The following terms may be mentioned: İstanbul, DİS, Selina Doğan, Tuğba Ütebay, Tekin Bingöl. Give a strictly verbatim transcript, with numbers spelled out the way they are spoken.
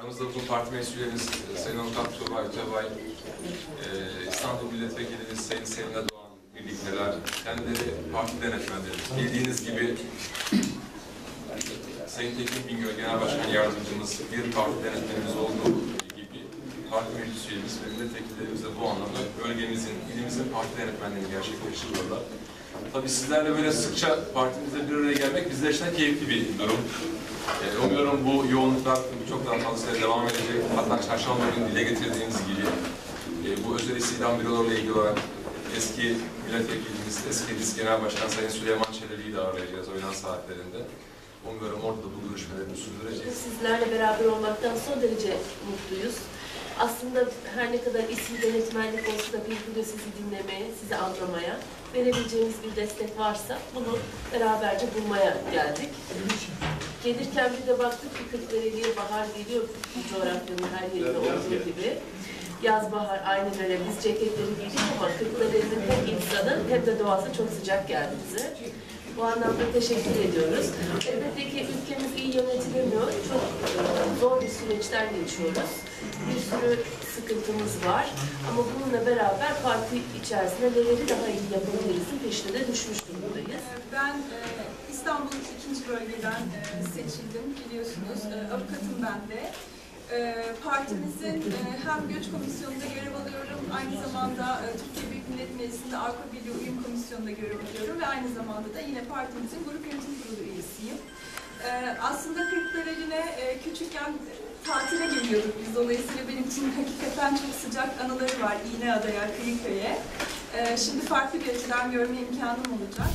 Aramızda bugün parti meclislerimiz Sayın Avukat Tuğba Ütebay, İstanbul Milletvekilimiz Sayın Selina Doğan birlikteler, kendileri parti denetmenleri. Bildiğiniz gibi Sayın Tekin Bingöl Genel Başkan Yardımcımız bir parti denetmenimiz olduğu gibi parti meclis üyemiz ve milletvekillerimiz de bu anlamda bölgemizin, ilimizin parti denetmenliğini gerçekleştiriyorlar. Tabii sizlerle böyle sıkça partimizde bir araya gelmek bizler için keyifli bir durum. E, umuyorum bu yoğunluklar çok daha fazla devam edecek. Hatta çarşamba günü dile getirdiğimiz gibi e, bu özel istihdam bürolarıyla ilgili olarak eski milletvekilimiz, eski DİS Genel Başkan Sayın Süleyman Çelebi'yi de arayacağız öğlen saatlerinde. Umuyorum orada bu görüşmelerini sürdüreceğiz. Sizlerle beraber olmaktan son derece mutluyuz. Aslında her ne kadar isim denetmenlik olsa da bir gün sizi dinlemeye, sizi anlamaya, verebileceğimiz bir destek varsa bunu beraberce bulmaya geldik. Gelirken bir de baktık ki Kırklareli'ye bahar geliyor, bu coğrafyanın her yerinde olduğu gibi. Yaz bahar aynı böyle biz ceketleri giydik ama Kırklareli'nin hem insanın hem de doğası çok sıcak geldi bize. Bu anlamda teşekkür ediyoruz. Elbette ki ülkemiz iyi yönetilemiyor. Çok zor bir süreçten geçiyoruz. Bir sürü sıkıntımız var. Ama bununla beraber parti içerisinde neleri daha iyi yapabiliriz'in peşine de düşmüş durumdayız. Ben İstanbul ikinci bölgeden seçildim biliyorsunuz. Avukatım ben de. Partimizin hem göç komisyonunda görev alıyorum, aynı zamanda Türkiye Büyük Millet Meclisi'nde Avrupa Birliği Uyum Komisyonu'nda görev alıyorum ve aynı zamanda da yine partimizin grup yönetim kurulu üyesiyim. Aslında Kırklareli'ne küçükken tatile geliyorduk biz, dolayısıyla benim için hakikaten çok sıcak anıları var İğneada'ya, Kıyıköy'e. Şimdi farklı bir açıdan görme imkanım olacak.